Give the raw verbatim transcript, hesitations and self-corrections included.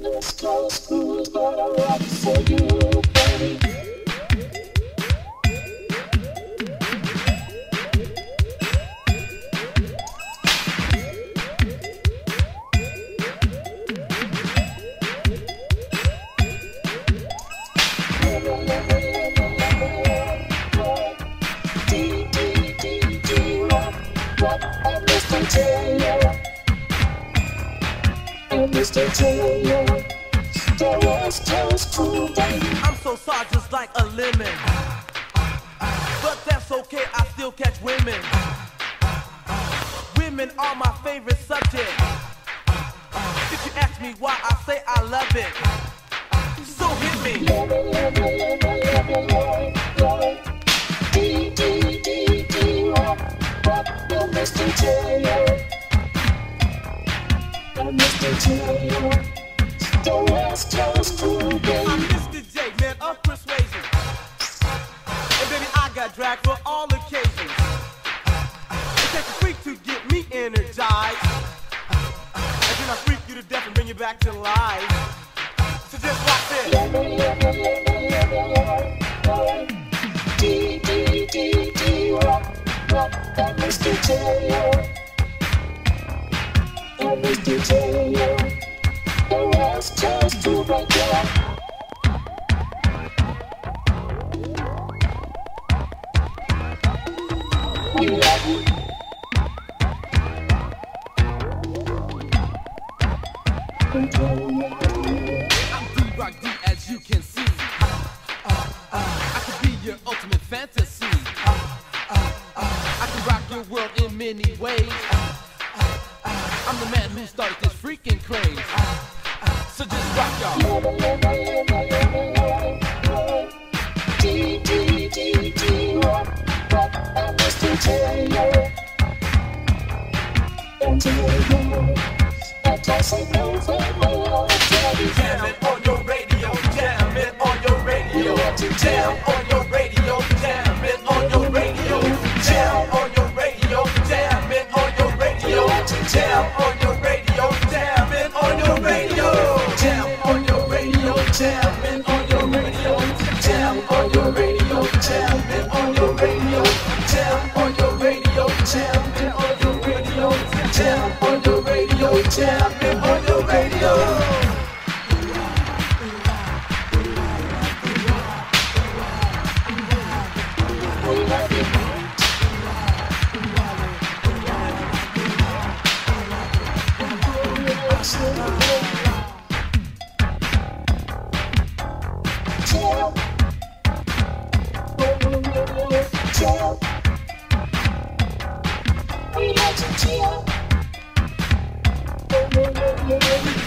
West Coast Crew's gonna rock for you, baby. D, D, D, D, rock, rock, and Mister Taylor. Mister Taylor, the West Coast Crew, baby. I'm so sour just like a lemon, but that's okay, I still catch women. Women are my favorite subject. If you ask me why, I say I love it. So hit me. Love it, love it, love it, love it, love it. D, D, D, D, rock, rock, you're Mister Taylor. Mister Taylor, the West Coast Crew, baby. I'm Mister J, man of persuasion, and baby I got dragged for all occasions. It takes a freak to get me energized, and then I freak you to death and bring you back to life. So just rock this. Love it, love it, love it, love it. D, D, D, D, rock, rock, that Mister Taylor. Mister Taylor, the West Coast Crew right there. We love you. I'm D-Rock D, as you can see. Uh, uh, uh, I could be your ultimate fantasy. Uh, uh, uh, I can rock your world in many ways. I'm the man who started this freaking craze. So just rock, y'all. D, D, D, D, rock, rock, I'm Mister Taylor. And Taylor, I can't say no for my old daddy. Jam it on your radio, jam it on your radio. Jam on your radio, jam it on your radio. Jam on your radio, jam it on your radio. Jam on your radio. Jamming on your radio, jam on your radio, jamming on your radio, jam on your radio, jamming on your radio, jam on your radio, jamming on your radio. We like to chill.